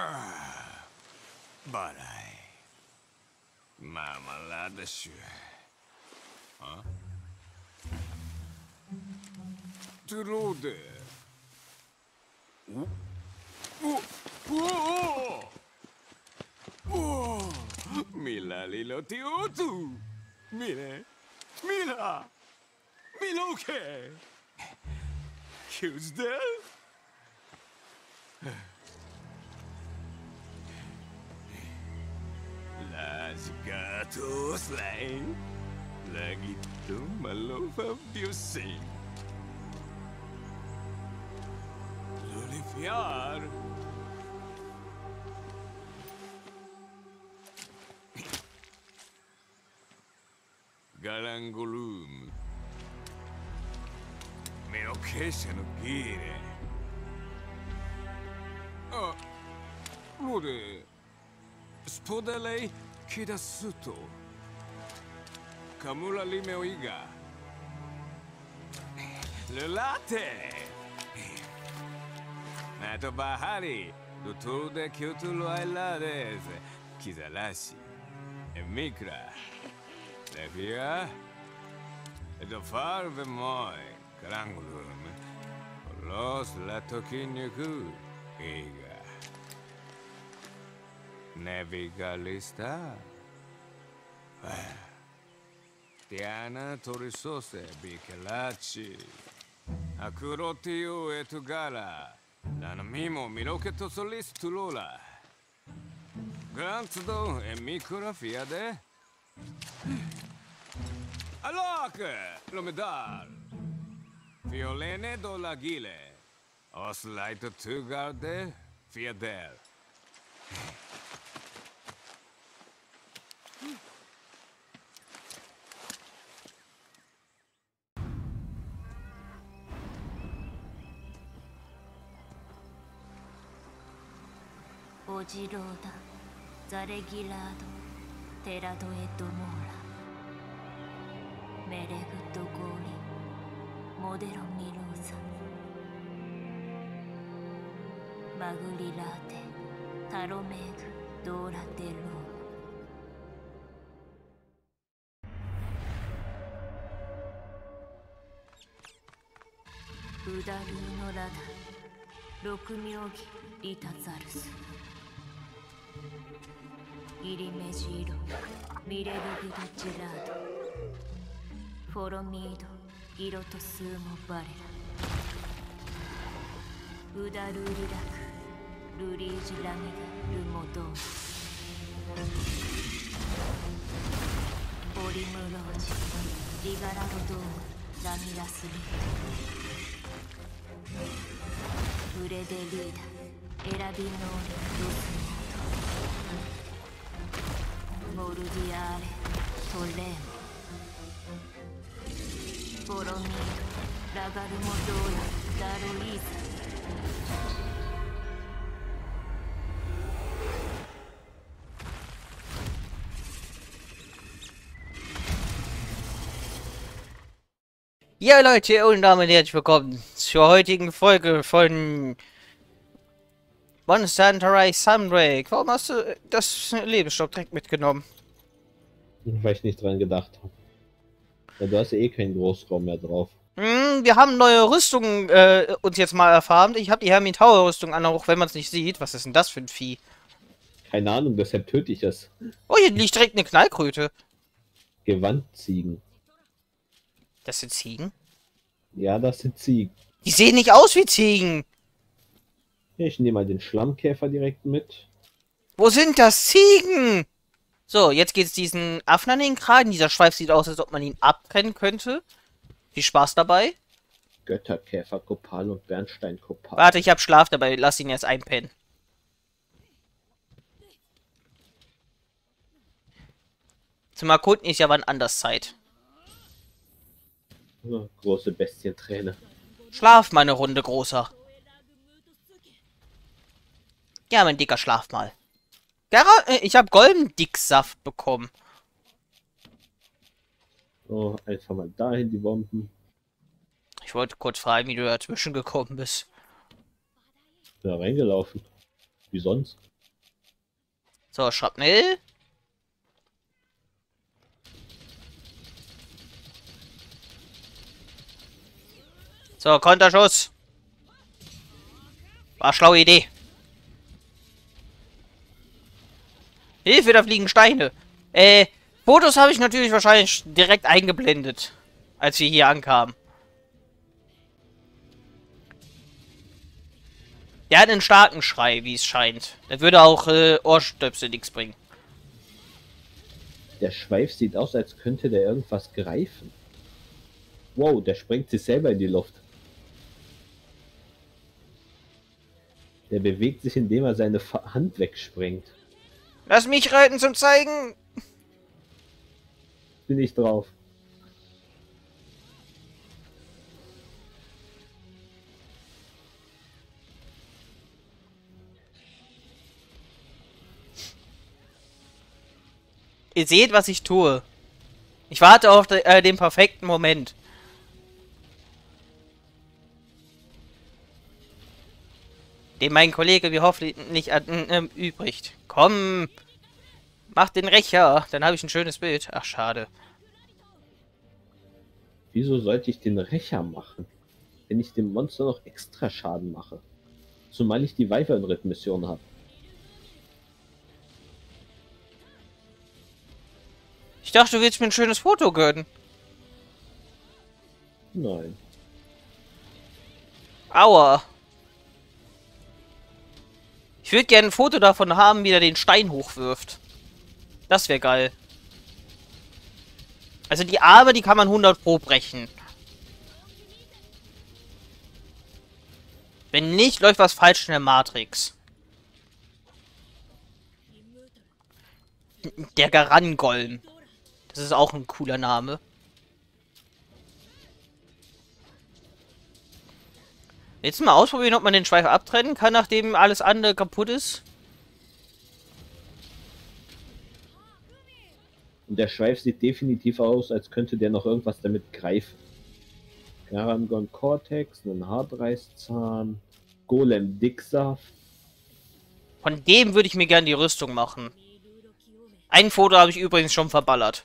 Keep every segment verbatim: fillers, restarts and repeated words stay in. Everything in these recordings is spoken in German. Ah, balai. Marmelade schön. Huh? Trude. Oh. Oh. Oh. Oh. Mila lilotiotu. Mile. Mila. Miloke. Tuesday. Las gatos lain lagi tu malofab diusin. Lulifiar. Garangolm. Me lo che se non quiere. Ah, Lude. Spodelej Kidasuto. Kamula Limeoiga. Le latte. Nato Bahari. Dottor de Kyotulu Ailades. Kizalassi. E Mikra. Le via. E do farve moi. Garangolm. Los latokinyuku. Ega. Navigalista. Tiana Torisose Bichelacci. Akurotio etugala. Danamimo Miroketo Solis Tulula. Grantzdo e Mikura Fiade. Alok! Lomedal. Fiolene do Lagile. Oslaito Tugarde Fiadel. Ojiroda, Zaregilado, Terado et Domora, Mereguto Goli, Modero Milosa, Magulilate, Taromeg, Dora Telo. Udari no Rada, Rokumyogi, Itazarus. Irimejiro, Miregudo Girado, Foromido, Irotosumo Barera, Udaruridaku, Ruriji Lamida, Rumodo, Orimuroji, Rigaradodo, Lamirasumi, Uredelida, Erabinori, Dosu. Morudiare, Tollemo, Boromiro, Ragarumodora, Daruisa. Ja Leute, und damit herzlich willkommen zur heutigen Folge von Monster Hunter Rise Sunbreak. Warum hast du das Lebensstoff direkt mitgenommen? Weil ich nicht dran gedacht habe. Ja, du hast ja eh keinen Großraum mehr drauf. Mm, wir haben neue Rüstungen äh, uns jetzt mal erfahren. Ich habe die Hermin Tower Rüstung an, auch wenn man es nicht sieht. Was ist denn das für ein Vieh? Keine Ahnung, deshalb töte ich das. Oh, hier liegt direkt eine Knallkröte. Gewandziegen. Das sind Ziegen? Ja, das sind Ziegen. Die sehen nicht aus wie Ziegen. Ich nehme mal den Schlammkäfer direkt mit. Wo sind das Ziegen? So, jetzt geht's diesen Affen an den Kragen. Dieser Schweif sieht aus, als ob man ihn abtrennen könnte. Viel Spaß dabei. Götterkäfer-Kopal und Bernstein-Kopal. Warte, ich hab Schlaf dabei. Lass ihn jetzt einpennen. Zum Erkunden ist ja wann anders Zeit. Oh, große Bestienträne. Schlaf mal eine Runde, Großer. Ja, mein Dicker, schlaf mal. Gara ich habe Golden Dicksaft bekommen. So, einfach mal dahin die Bomben. Ich wollte kurz fragen, wie du dazwischen gekommen bist. Ich bin da reingelaufen. Wie sonst? So, Schrapnell. So, Konterschuss. War schlaue Idee. Hilfe, da fliegen Steine. Äh, Fotos habe ich natürlich wahrscheinlich direkt eingeblendet, als wir hier ankamen. Der hat einen starken Schrei, wie es scheint. Der würde auch äh, Ohrstöpsel nichts bringen. Der Schweif sieht aus, als könnte der irgendwas greifen. Wow, der sprengt sich selber in die Luft. Der bewegt sich, indem er seine Hand wegsprengt. Lass mich reiten zum Zeigen! Bin ich drauf. Ihr seht, was ich tue. Ich warte auf de äh, den perfekten Moment. Den mein Kollege, wir hoffen, nicht erübrigt. Komm, mach den Rächer, dann habe ich ein schönes Bild. Ach, schade. Wieso sollte ich den Rächer machen, wenn ich dem Monster noch extra Schaden mache? Zumal ich die Weifermunition habe. Ich dachte, du willst mir ein schönes Foto gönnen. Nein. Aua. Ich würde gerne ein Foto davon haben, wie er den Stein hochwirft. Das wäre geil. Also die Arme, die kann man hundert Pro brechen. Wenn nicht, läuft was falsch in der Matrix. Der Garangolm. Das ist auch ein cooler Name. Jetzt mal ausprobieren, ob man den Schweif abtrennen kann, nachdem alles andere kaputt ist. Und der Schweif sieht definitiv aus, als könnte der noch irgendwas damit greifen. Garangolm Cortex, einen Hartreißzahn, Golem Dicksaft. Von dem würde ich mir gerne die Rüstung machen. Ein Foto habe ich übrigens schon verballert.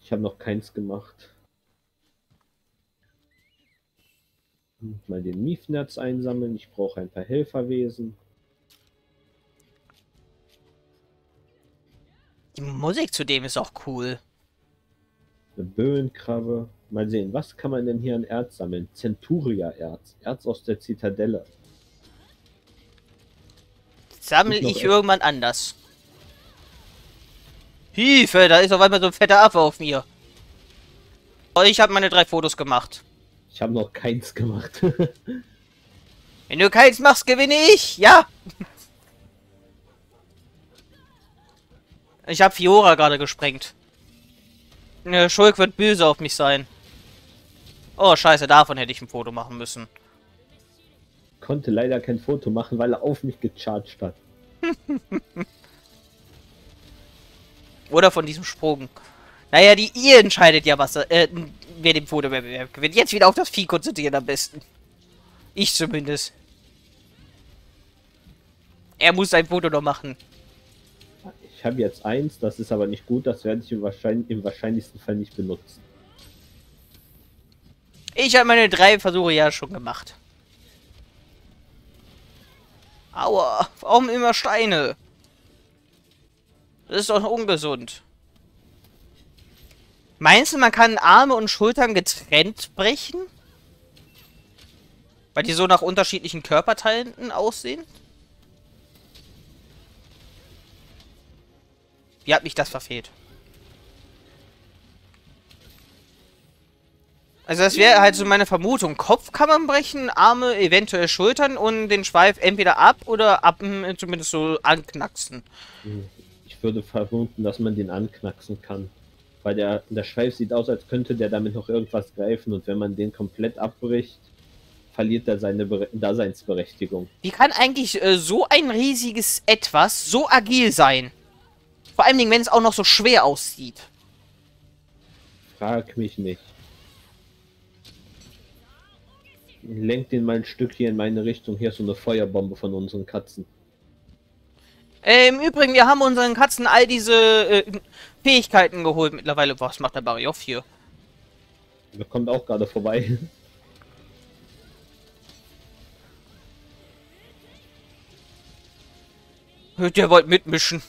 Ich habe noch keins gemacht. Mal den Miefnerz einsammeln. Ich brauche ein paar Helferwesen. Die Musik zudem ist auch cool. Eine Böenkrabbe. Mal sehen, was kann man denn hier an Erz sammeln? Centuria-Erz. Erz aus der Zitadelle. Sammle ich irgendwann anders. Hilfe, da ist auf einmal so ein fetter Affe auf mir. Ich habe meine drei Fotos gemacht. Ich habe noch keins gemacht. Wenn du keins machst, gewinne ich! Ja! Ich habe Fiora gerade gesprengt. Shulk wird böse auf mich sein. Oh, scheiße, davon hätte ich ein Foto machen müssen. Konnte leider kein Foto machen, weil er auf mich gecharged hat. Oder von diesem Sprung. Naja, die ihr entscheidet ja, was äh, wer dem Fotowettbewerb gewinnt. Jetzt wieder auf das Vieh konzentrieren am besten. Ich zumindest. Er muss sein Foto noch machen. Ich habe jetzt eins, das ist aber nicht gut. Das werde ich im, wahrscheinlich, im wahrscheinlichsten Fall nicht benutzen. Ich habe meine drei Versuche ja schon gemacht. Aua, warum immer Steine? Das ist doch ungesund. Meinst du, man kann Arme und Schultern getrennt brechen? Weil die so nach unterschiedlichen Körperteilen aussehen? Wie hat mich das verfehlt? Also das wäre halt so meine Vermutung. Kopf kann man brechen, Arme, eventuell Schultern und den Schweif entweder ab oder ab, zumindest so anknacksen. Ich würde vermuten, dass man den anknacksen kann. Weil der, der Schweif sieht aus, als könnte der damit noch irgendwas greifen. Und wenn man den komplett abbricht, verliert er seine Bere- Daseinsberechtigung. Wie kann eigentlich äh, so ein riesiges Etwas so agil sein? Vor allen Dingen, wenn es auch noch so schwer aussieht. Frag mich nicht. Lenk den mal ein Stück hier in meine Richtung. Hier ist so eine Feuerbombe von unseren Katzen. Äh, im Übrigen, wir haben unseren Katzen all diese äh, Fähigkeiten geholt mittlerweile. Was macht der Barjoff hier? Der kommt auch gerade vorbei. Der wollte mitmischen.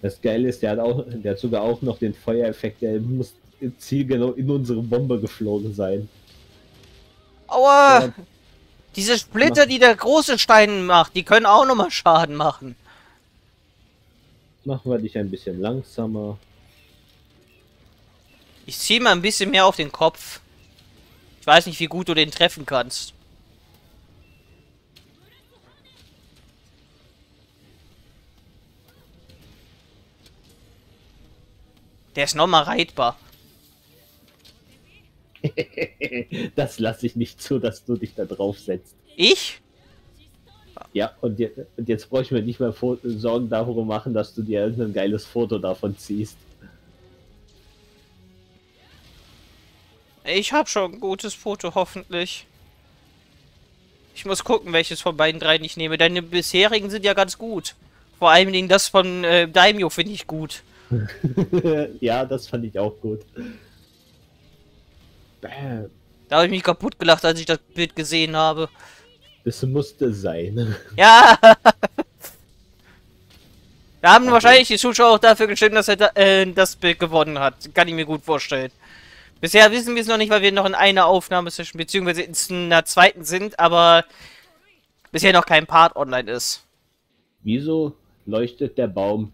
Das Geile ist, der hat auch, der hat sogar auch noch den Feuereffekt, der muss zielgenau in unsere Bombe geflogen sein. Aua! Ja. Diese Splitter, die der große Stein macht, die können auch nochmal Schaden machen. Machen wir dich ein bisschen langsamer. Ich zieh mal ein bisschen mehr auf den Kopf. Ich weiß nicht, wie gut du den treffen kannst. Der ist nochmal reitbar. Das lasse ich nicht zu, dass du dich da drauf setzt. Ich? Ja, und jetzt, und jetzt bräuchten wir nicht mehr Sorgen darüber machen, dass du dir irgendein geiles Foto davon ziehst. Ich habe schon ein gutes Foto, hoffentlich. Ich muss gucken, welches von beiden dreien ich nehme. Deine bisherigen sind ja ganz gut. Vor allen Dingen das von äh, Daimyo finde ich gut. Ja, das fand ich auch gut. Bam. Da habe ich mich kaputt gelacht, als ich das Bild gesehen habe. Das musste sein. Ja! Da haben okay. wahrscheinlich die Zuschauer auch dafür gestimmt, dass er da, äh, das Bild gewonnen hat. Kann ich mir gut vorstellen. Bisher wissen wir es noch nicht, weil wir noch in einer Aufnahme zwischen, beziehungsweise in einer zweiten sind, aber bisher noch kein Part online ist. Wieso leuchtet der Baum?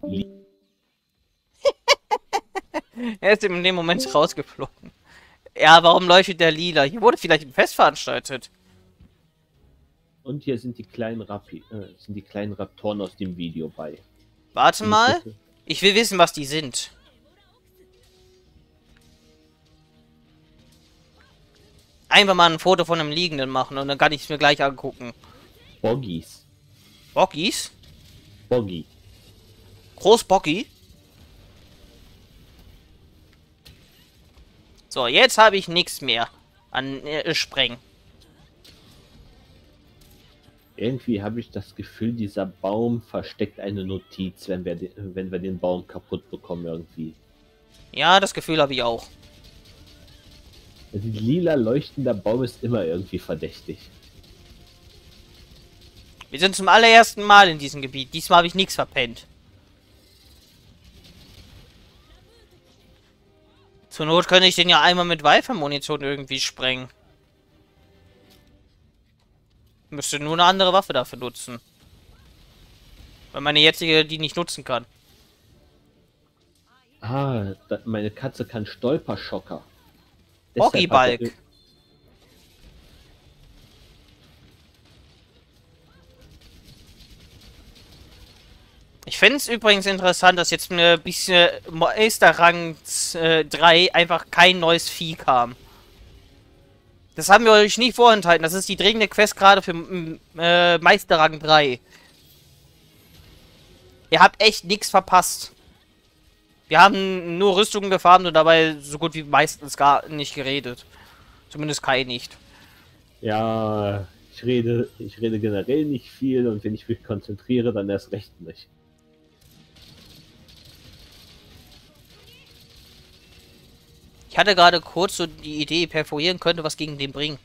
Er ist in dem Moment rausgeflogen. Ja, warum leuchtet der lila? Hier wurde vielleicht ein Fest veranstaltet. Und hier sind die kleinen Rapi äh, sind die kleinen Raptoren aus dem Video bei. Warte mal, ich will wissen, was die sind. Einfach mal ein Foto von einem Liegenden machen und dann kann ich es mir gleich angucken. Boggis. Boggis? Boggi. Groß Boggi? So, jetzt habe ich nichts mehr an äh, Sprengen. Irgendwie habe ich das Gefühl, dieser Baum versteckt eine Notiz, wenn wir, de wenn wir den Baum kaputt bekommen irgendwie. Ja, das Gefühl habe ich auch. Also, lila leuchtender Baum ist immer irgendwie verdächtig. Wir sind zum allerersten Mal in diesem Gebiet. Diesmal habe ich nichts verpennt. Zur Not könnte ich den ja einmal mit Weifermunition irgendwie sprengen. Müsste nur eine andere Waffe dafür nutzen. Weil meine jetzige die nicht nutzen kann. Ah, da, meine Katze kann Stolper-Schocker. Boggy-Balk. Er... Ich finde es übrigens interessant, dass jetzt ein bisschen Meisterrang drei einfach kein neues Vieh kam. Das haben wir euch nie vorenthalten. Das ist die dringende Quest gerade für äh, Meisterrang drei. Ihr habt echt nichts verpasst. Wir haben nur Rüstungen gefarmt und dabei so gut wie meistens gar nicht geredet. Zumindest Kai nicht. Ja, ich rede, ich rede generell nicht viel und wenn ich mich konzentriere, dann erst recht nicht. Ich hatte gerade kurz so die Idee, perforieren könnte was gegen den bringen.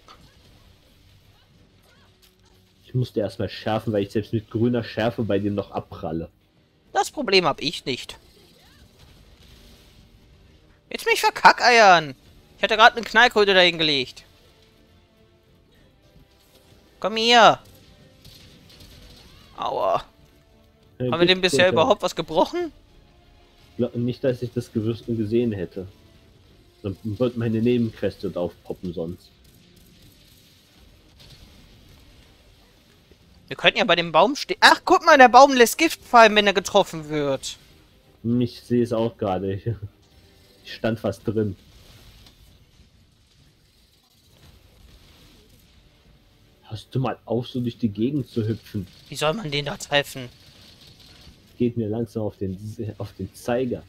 Ich musste erstmal schärfen, weil ich selbst mit grüner Schärfe bei dem noch abpralle. Das Problem habe ich nicht. Jetzt mich verkackeiern. Ich hatte gerade eine Knallkröte dahin gelegt. Komm hier. Aua. Äh, Haben wir dem bisher überhaupt was gebrochen? Nicht, dass ich das gewusst und gesehen hätte. Dann wird meine Nebenquest dort aufpoppen sonst. Wir könnten ja bei dem Baum stehen. Ach, guck mal, der Baum lässt Gift fallen, wenn er getroffen wird. Ich sehe es auch gerade. Ich stand fast drin. Hast du mal auf, so durch die Gegend zu hüpfen? Wie soll man den da treffen? Geht mir langsam auf den, auf den Zeiger.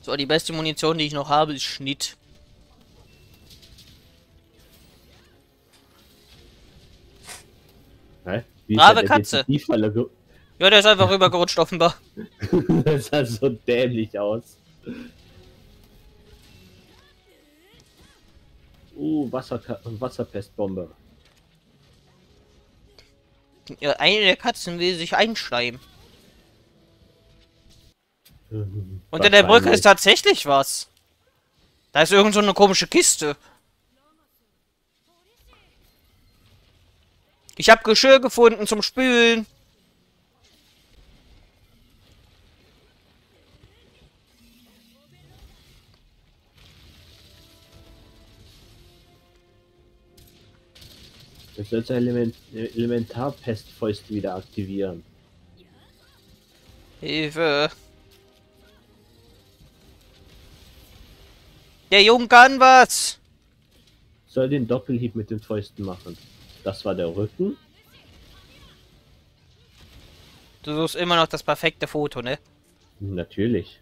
So, die beste Munition, die ich noch habe, ist Schnitt. Hä? Wie ist Brave der Katze! Der ja, der ist einfach rübergerutscht, offenbar. Das sah so dämlich aus. Uh, Wasser Wasserpestbombe. Ja, eine der Katzen will sich einschleimen. Unter der Brücke ist tatsächlich was. Da ist irgend so eine komische Kiste. Ich habe Geschirr gefunden zum Spülen. Jetzt sollst du Element Elementarpestfäuste wieder aktivieren. Hilfe! Der Junge kann was! Soll den Doppelhieb mit den Fäusten machen. Das war der Rücken. Du suchst immer noch das perfekte Foto, ne? Natürlich.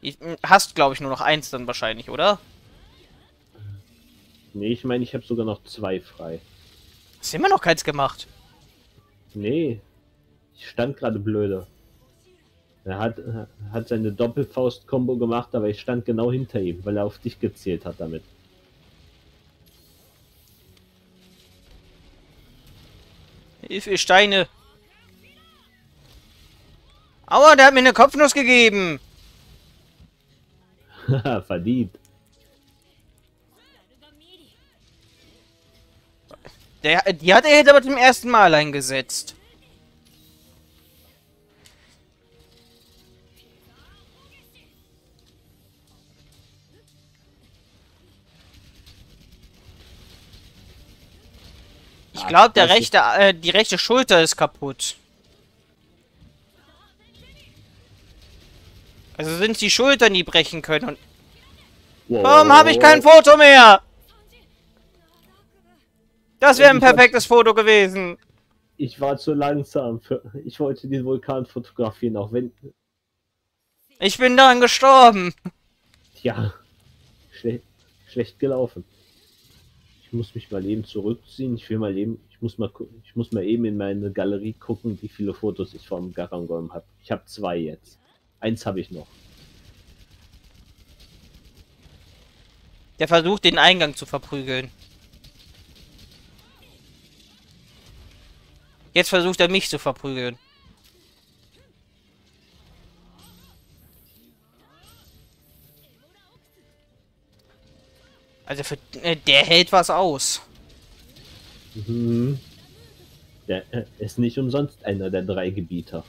Ich, hast, glaube ich, nur noch eins dann wahrscheinlich, oder? Nee, ich meine, ich habe sogar noch zwei frei. Hast du immer noch keins gemacht? Nee. Ich stand gerade blöde. Er hat, hat seine Doppelfaust-Kombo gemacht, aber ich stand genau hinter ihm, weil er auf dich gezielt hat damit. Hilfe, Steine! Aua, der hat mir eine Kopfnuss gegeben! Haha, verdient. Der, die hat er jetzt aber zum ersten Mal eingesetzt. Ich glaube, der rechte, äh, die rechte Schulter ist kaputt. Also sind es die Schultern, die brechen können. Und wow. Warum habe ich kein Foto mehr? Das wäre ein perfektes Foto gewesen. Ich war zu langsam. Für, ich wollte den Vulkan fotografieren, auch wenn... Ich bin daran gestorben. Tja, schle schlecht gelaufen. Ich muss mich mal eben zurückziehen. Ich will mal eben, ich muss mal gucken, ich muss mal eben in meine Galerie gucken, wie viele Fotos ich vom Garangolm habe. Ich habe zwei jetzt. Eins habe ich noch. Der versucht, den Eingang zu verprügeln. Jetzt versucht er, mich zu verprügeln. Also für, äh, der hält was aus. Mhm. Der äh, ist nicht umsonst einer der drei Gebieter.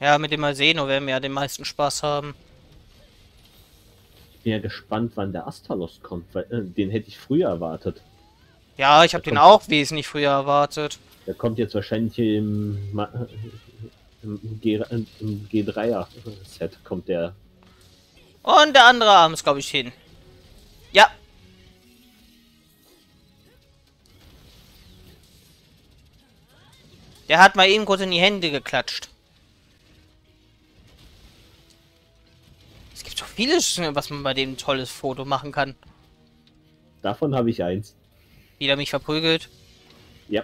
Ja, mit dem Arseno werden wir ja den meisten Spaß haben. Ich bin ja gespannt, wann der Astalos kommt, weil äh, den hätte ich früher erwartet. Ja, ich habe den auch wesentlich früher erwartet. Der kommt jetzt wahrscheinlich im, im, im G dreier-Set kommt der. Und der andere Arm ist, glaube ich, hin. Ja. Der hat mal eben kurz in die Hände geklatscht. Es gibt so vieles, was man bei dem ein tolles Foto machen kann. Davon habe ich eins. Wieder mich verprügelt? Ja.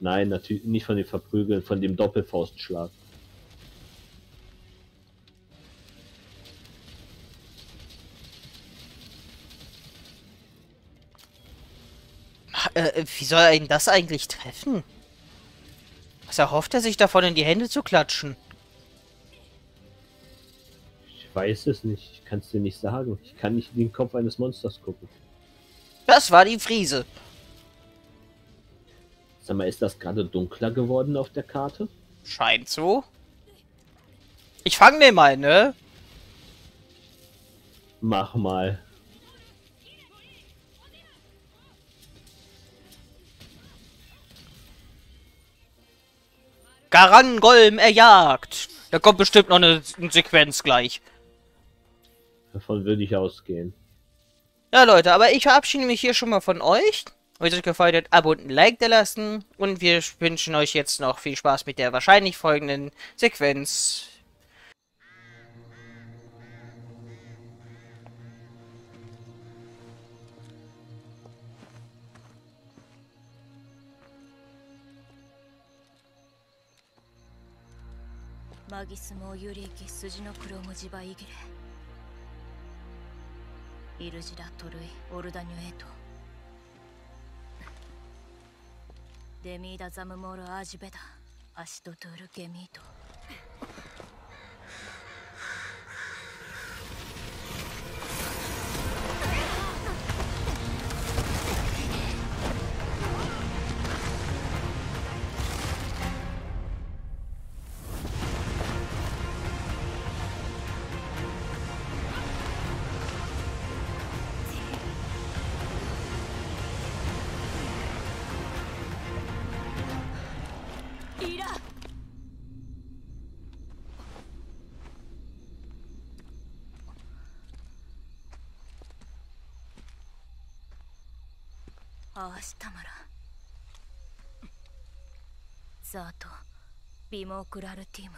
Nein, natürlich nicht von dem Verprügeln, von dem Doppelfaustschlag. Äh, wie soll er ihn das eigentlich treffen? Was erhofft er sich davon, in die Hände zu klatschen? Ich weiß es nicht. Ich kann es dir nicht sagen. Ich kann nicht in den Kopf eines Monsters gucken. Das war die Friese. Sag mal, ist das gerade dunkler geworden auf der Karte? Scheint so. Ich fange den mal, ne? Mach mal. Garangolm erjagt. Da kommt bestimmt noch eine, eine Sequenz gleich. Davon würde ich ausgehen. Ja, Leute, aber ich verabschiede mich hier schon mal von euch. Wenn es euch gefallen hat, Abo und ein Like da lassen. Und wir wünschen euch jetzt noch viel Spaß mit der wahrscheinlich folgenden Sequenz. ザート、ビモークラルティーム。